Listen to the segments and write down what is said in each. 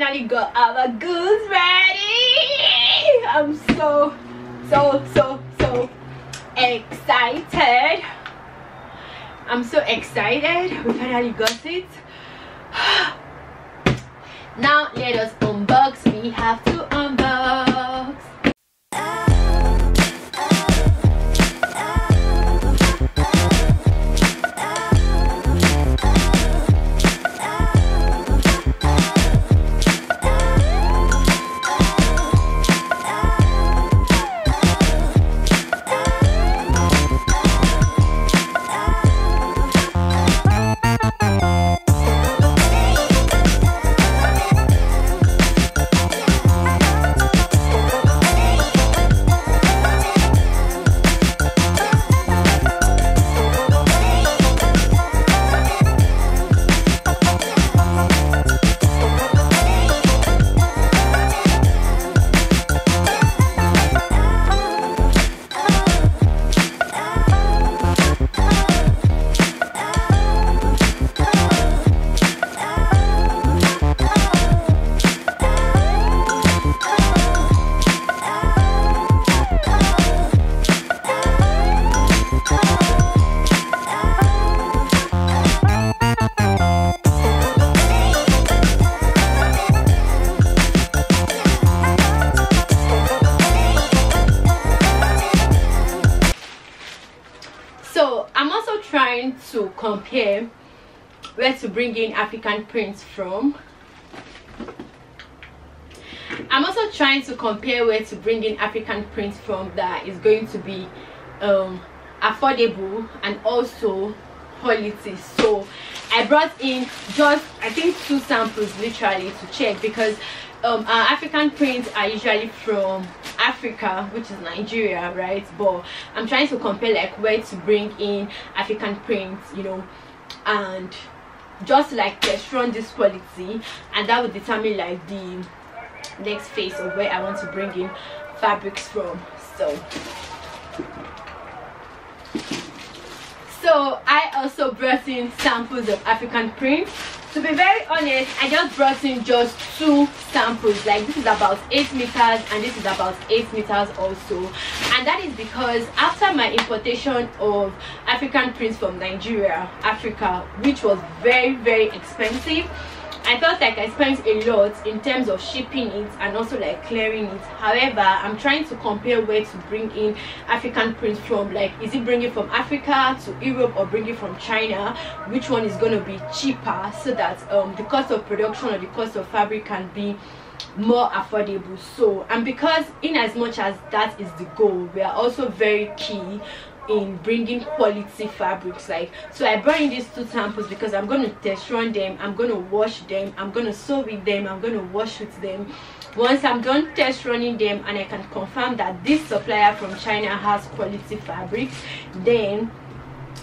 finally got our goods ready. I'm so excited. I'm so excited. We finally got it. Now let us unbox. We have to unbox. Trying to compare where to bring in African prints from. I'm also trying to compare where to bring in African prints from that is going to be affordable and also quality. So I brought in just I think 2 samples literally to check, because our African prints are usually from Africa, which is Nigeria, right? But I'm trying to compare like where to bring in African prints, you know, and just like test run this quality, and that would determine like the next phase of where I want to bring in fabrics from. So I also brought in samples of African prints. To be very honest, I just brought in just 2 samples. Like this is about 8 meters and this is about 8 meters also, and that is because after my importation of African prints from Nigeria, Africa, which was very expensive, I felt like I spent a lot in terms of shipping it and also like clearing it. However, I'm trying to compare where to bring in African prints from. Like, is it bringing from Africa to Europe or bringing from China? Which one is going to be cheaper, so that the cost of production or the cost of fabric can be more affordable. So, and because in as much as that is the goal, we are also very key in bringing quality fabrics. Like, so I brought in these 2 samples because I'm going to test run them, I'm going to wash them, I'm going to sew with them, I'm going to wash with them. Once I'm done test running them and I can confirm that this supplier from China has quality fabrics, then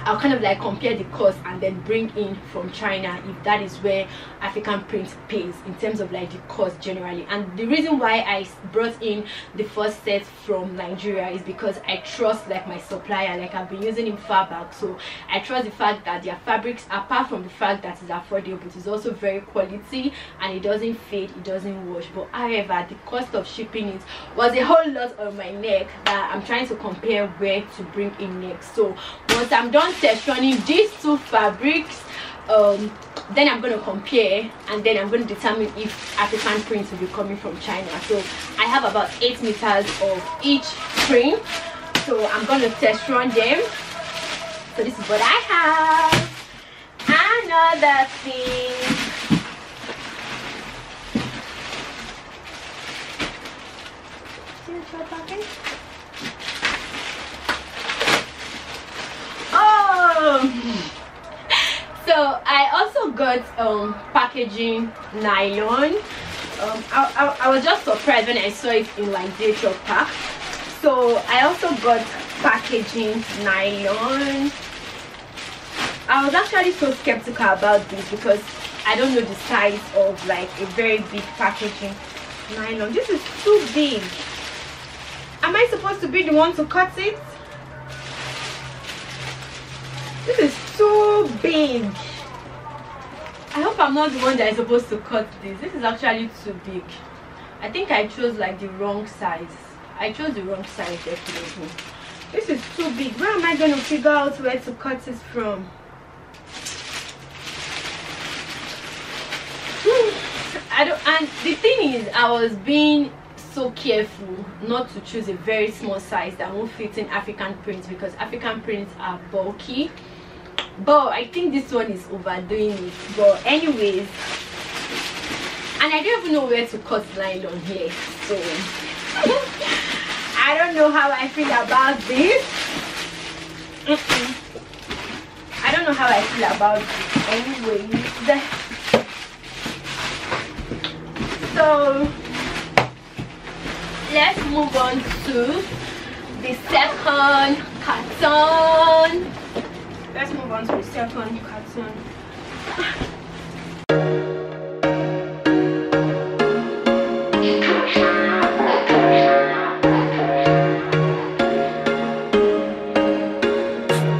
I'll kind of like compare the cost and then bring in from China, if that is where African print pays in terms of like the cost generally. And the reason why I brought in the first set from Nigeria is because I trust like my supplier. Like, I've been using him far back, so I trust the fact that their fabrics, apart from the fact that it's affordable, but it's also very quality and it doesn't fade, it doesn't wash. But however, the cost of shipping it was a whole lot on my neck, that I'm trying to compare where to bring in next. So once I'm done test running these 2 fabrics, then I'm going to compare, and then I'm going to determine if African prints will be coming from China. So I have about 8 meters of each print, so I'm going to test run them. So this is what I have. Another thing, so I also got packaging nylon. I was just surprised when I saw it in like virtual pack. So I also got packaging nylon. I was actually so skeptical about this because I don't know the size of like a very big packaging nylon. This is too big. Am I supposed to be the one to cut it? This is so big. I hope I'm not the one that is supposed to cut this. This is actually too big. I think I chose like the wrong size. I chose the wrong size definitely. This is too big. Where am I going to figure out where to cut it from? I don't, and the thing is, I was being so careful not to choose a very small size that won't fit in African prints, because African prints are bulky. But I think this one is overdoing it. But anyways, and I don't even know where to cut nylon here, so I don't know how I feel about this. I don't know how I feel about this. Anyways, so let's move on to the second carton. Let's move on to the second carton.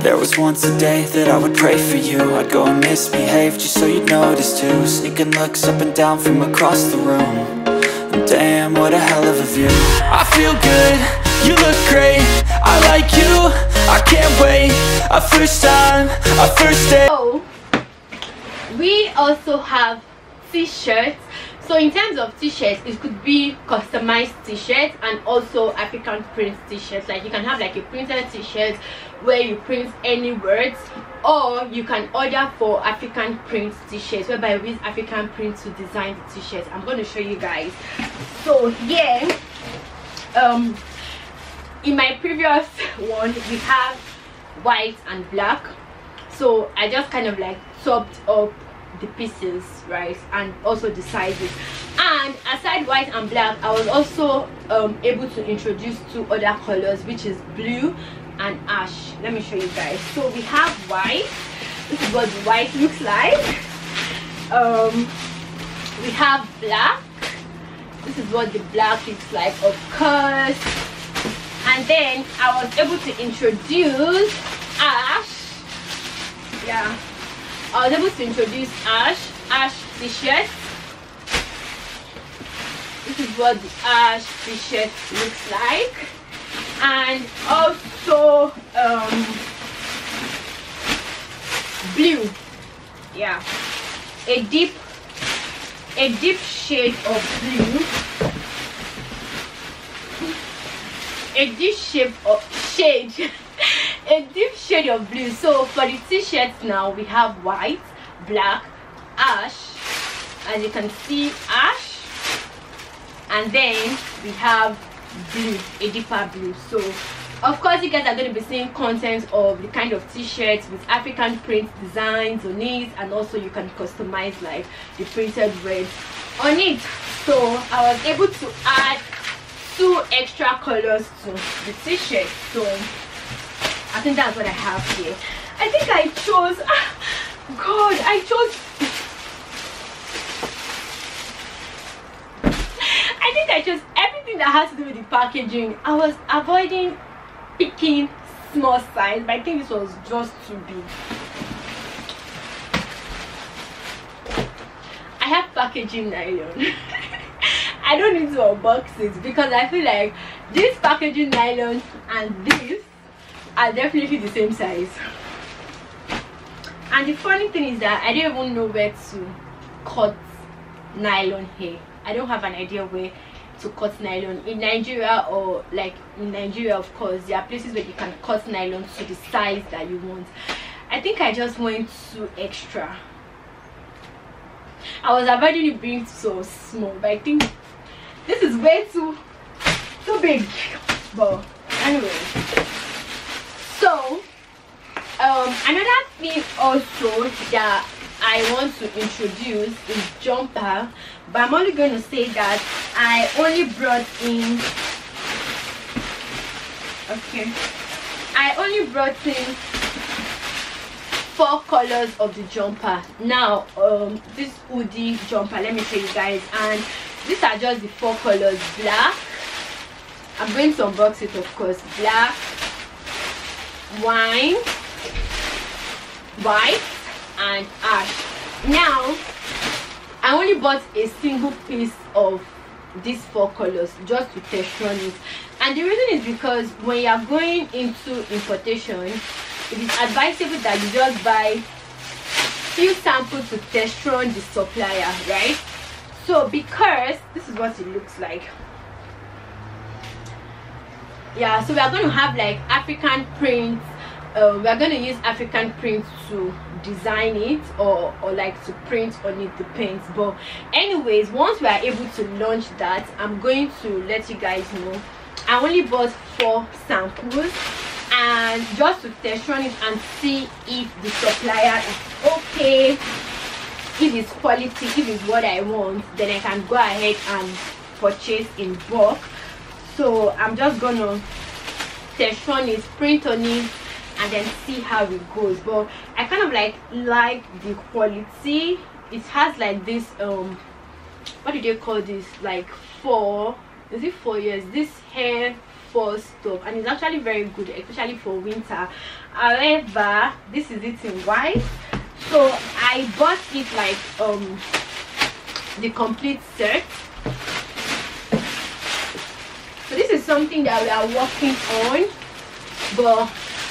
There was once a day that I would pray for you. I'd go and misbehave just so you'd notice too. Sneaking looks up and down from across the room. And damn, what a hell of a view. I feel good, you look great. I like you, I can't wait. A first time, a first date. Oh, we also have t-shirts. So in terms of t-shirts, it could be customized t-shirts and also African print t-shirts. Like you can have like a printed t-shirt where you print any words, or you can order for African print t-shirts whereby we use African print to design the t-shirts. I'm going to show you guys. So here, in my previous one, we have white and black. So I just kind of like chopped up the pieces, right, and also the sizes. And aside white and black, I was also able to introduce two other colors, which is blue and ash. Let me show you guys. So we have white. This is what white looks like. We have black. This is what the black looks like, of course. And then I was able to introduce ash. Yeah, I was able to introduce ash t-shirt. This is what the ash t-shirt looks like. And also blue. Yeah, a deep shade of blue, a deep shade of blue. So for the t-shirts now, we have white, black, ash. As you can see, ash, and then we have blue, a deeper blue. So of course you guys are going to be seeing content of the kind of t-shirts with African print designs on it, and also you can customize like the printed words on it. So I was able to add two extra colors to the t-shirt. So I think that's what I have here. I think I chose, God, I think I chose everything that has to do with the packaging. I was avoiding picking small size, but I think this was just too big. I have packaging nylon. I don't need to unbox it because I feel like this packaging nylon and this are definitely the same size. And the funny thing is that I don't even know where to cut nylon here. I don't have an idea where to cut nylon in Nigeria, or like in Nigeria, of course there are places where you can cut nylon to the size that you want. I think I just went too extra. I was avoiding it being so small, but I think this is way too big. But anyway, so another thing also that I want to introduce is jumper, but I'm only going to say that I only brought in, okay, I only brought in four colors of the jumper. Now this hoodie jumper, let me show you guys, and these are just the four colors. Black, I'm going to unbox it, of course. Black, wine, white, and ash. Now I only bought a single piece of these four colors just to texture it, and the reason is because when you are going into importation, it is advisable that you just buy few samples to texture the supplier, right? So because this is what it looks like. Yeah, so we are going to have like African prints. We are going to use African prints to design it or like to print on it the paints. But anyways, once we are able to launch that, I'm going to let you guys know. I only bought 4 samples and just to test run it and see if the supplier is okay, if it's quality, if it's what I want, then I can go ahead and purchase in bulk. So I'm just gonna test run it, print on it, and then see how it goes. But I kind of like the quality. It has like this what do they call this, like 4 years, this hair fall stuff, and it's actually very good, especially for winter. However, this is it in white, so I bought it like the complete set. So this is something that we are working on, but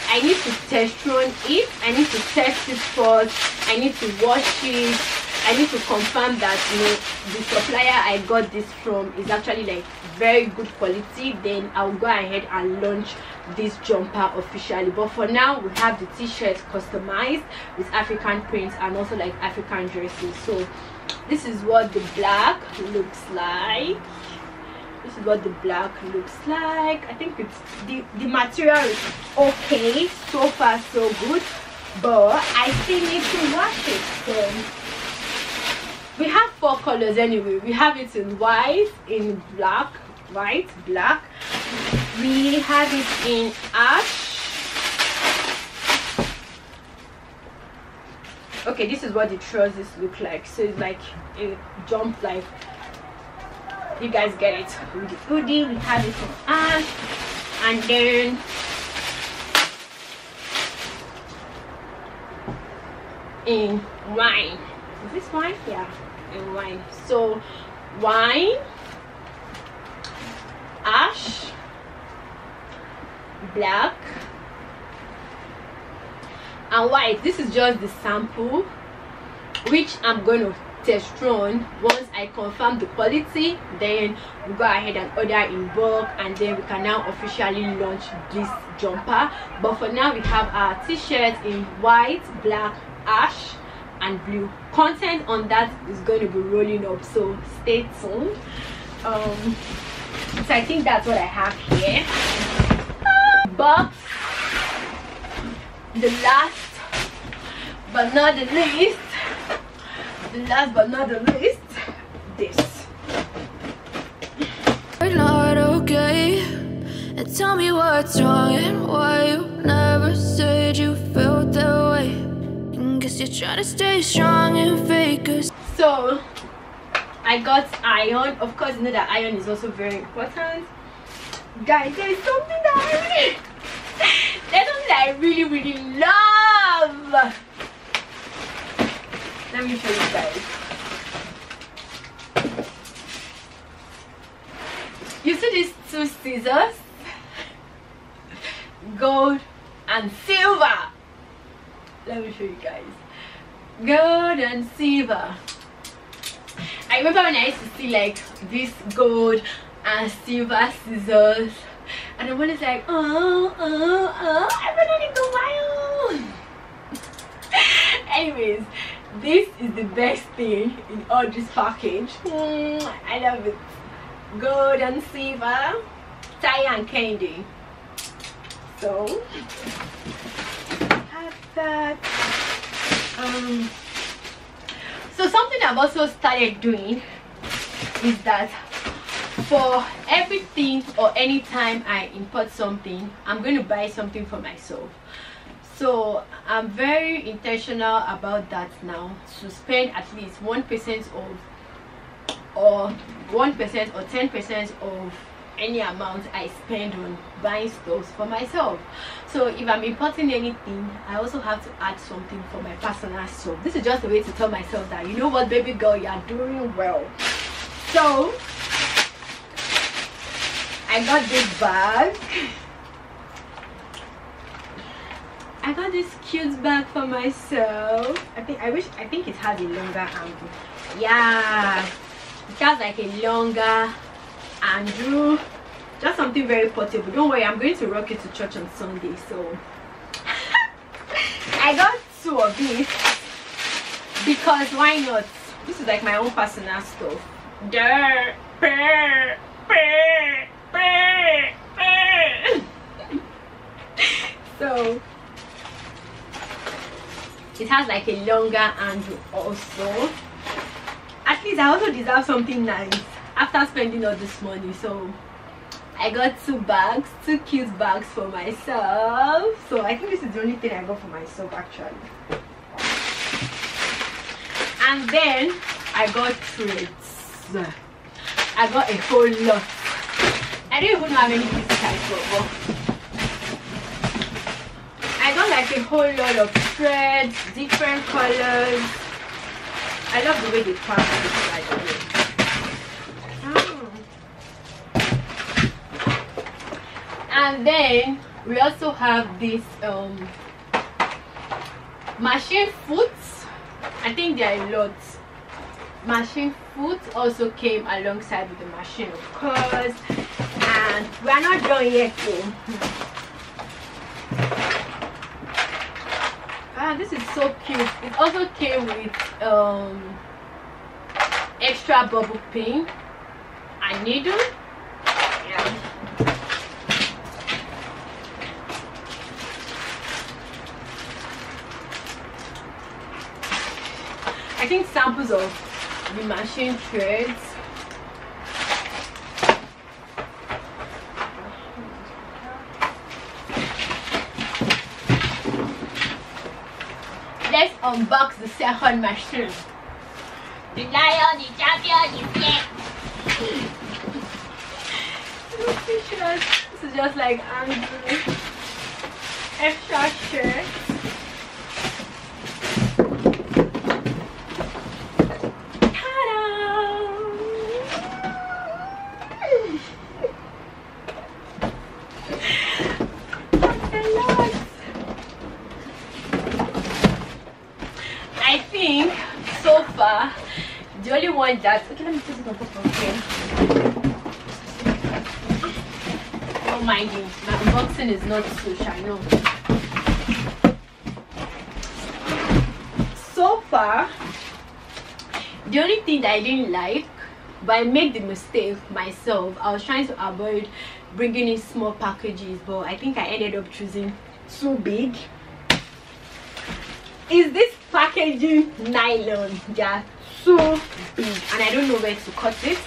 I need to texture it, I need to test it first, I need to wash it, I need to confirm that, you know, the supplier I got this from is actually like very good quality. Then I'll go ahead and launch this jumper officially. But for now, we have the t-shirt customized with African prints and also like African dresses. So this is what the black looks like. This is what the black looks like. I think it's the material is okay, so far so good, but I still need to wash it. So we have 4 colors anyway. We have it in white, in black, white, black. We have it in ash. Okay, this is what the trousers look like. So it's like a jump, like, you guys get it. With the hoodie, we have it from ash, and then in wine. Is this wine? Yeah, in wine. So wine, ash, black, and white. This is just the sample, which I'm going to test run. Once I confirm the quality, then we go ahead and order in bulk, and then we can now officially launch this jumper. But for now, we have our t-shirts in white, black, ash, and blue. Content on that is going to be rolling up, so stay tuned. So I think that's what I have here. Box, the last but not the least. Last but not the least, this. We're not okay, and tell me what's wrong and why you never said you felt that way. And guess you're trying to stay strong and fake us. So I got iron. Of course, you know that iron is also very important, guys. There's something that I really love. Let me show you guys. You see these 2 scissors? Gold and silver. Let me show you guys. Gold and silver. I remember when I used to see like this gold and silver scissors, and I was like, oh, I wanted to go wild. Anyways, this is the best thing in all this package. I love it. Gold and silver, tie and candy. So have that. So something I've also started doing is that for everything or anytime I import something, I'm going to buy something for myself. So I'm very intentional about that now, to spend at least 1% of, or 1% or 10% of any amount I spend on buying stuff for myself. So if I'm importing anything, I also have to add something for my personal stuff. This is just a way to tell myself that, you know what, baby girl, you are doing well. So I got this bag. I got this cute bag for myself. I think it has a longer handle. Yeah, it has like a longer handle. Just something very portable. Don't worry, I'm going to rock it to church on Sunday. So I got two of these because why not? This is like my own personal stuff. There. So it has like a longer handle also. At least I also deserve something nice after spending all this money. So I got two bags, two cute bags for myself. So I think this is the only thing I got for myself actually. And then I got treats. I got a whole lot. I don't even know how many pieces I got. I got like a whole lot of threads, different colors. I love the way they pack this like this. And then we also have this machine foods. I think there are a lot. Machine foods also came alongside with the machine, of course. And we are not done yet though. This is so cute. It also came with extra bubble pin and needle. Yeah. I think samples of the machine threads. Unbox the second machine. The lion, the champion is here. This is just like Andrew. Extra shirt. The only one that okay, let me put it on top of here. Don't mind me, my unboxing is not so shallow. So far, the only thing that I didn't like, but I made the mistake myself. I was trying to avoid bringing in small packages, but I think I ended up choosing too big. Is this packaging nylon? Yeah. So big, and I don't know where to cut it,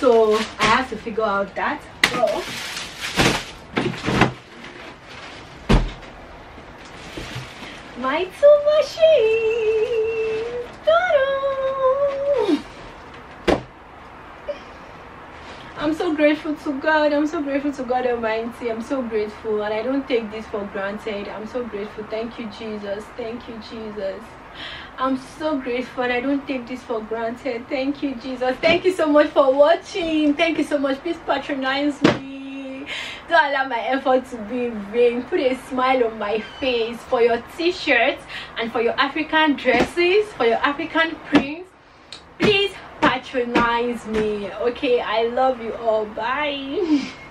so I have to figure out that. So my two machines, I'm so grateful to God. I'm so grateful to God Almighty. I'm so grateful, and I don't take this for granted. I'm so grateful. Thank you, Jesus. Thank you, Jesus. I'm so grateful, and I don't take this for granted. Thank you, Jesus. Thank you so much for watching. Thank you so much. Please patronize me. Don't allow my effort to be in vain. Put a smile on my face for your t-shirts and for your African dresses, for your African prints. Please patronize me. Okay, I love you all. Bye.